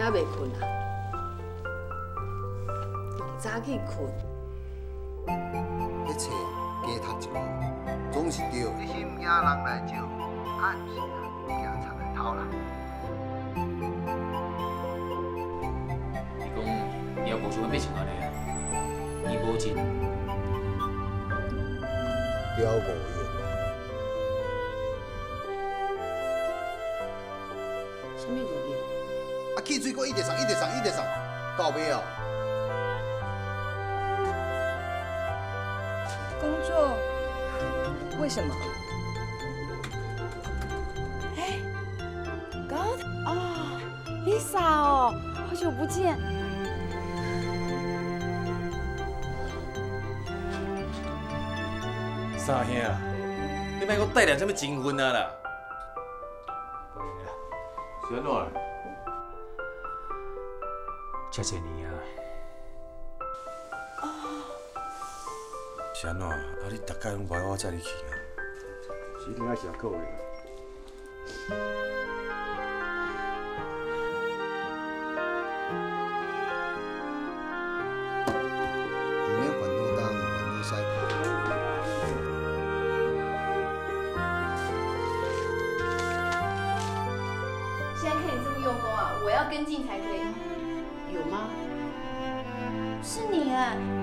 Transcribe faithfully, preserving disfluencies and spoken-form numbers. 还还未困啊？早起困。一切加读一步，总是对。你心惊人来照，暗时啊，惊贼来偷啦。伊讲，你阿无想要变成安尼啊？伊无钱，了无。 汽水果一直送，一直送，一直送，到尾哦。工作？为什么？哎 ，God， 哦 ，Lisa 哦，好久不见。三兄，你莫阁带点什么情分啊啦？是安怎嘞？ 遮侪年啊！是安怎？啊你逐家拢陪我载你去啊？一定爱上课嘞！唔免烦恼东，烦恼西。现在看你这么用功啊，我要跟进才可以。 有吗？是你哎。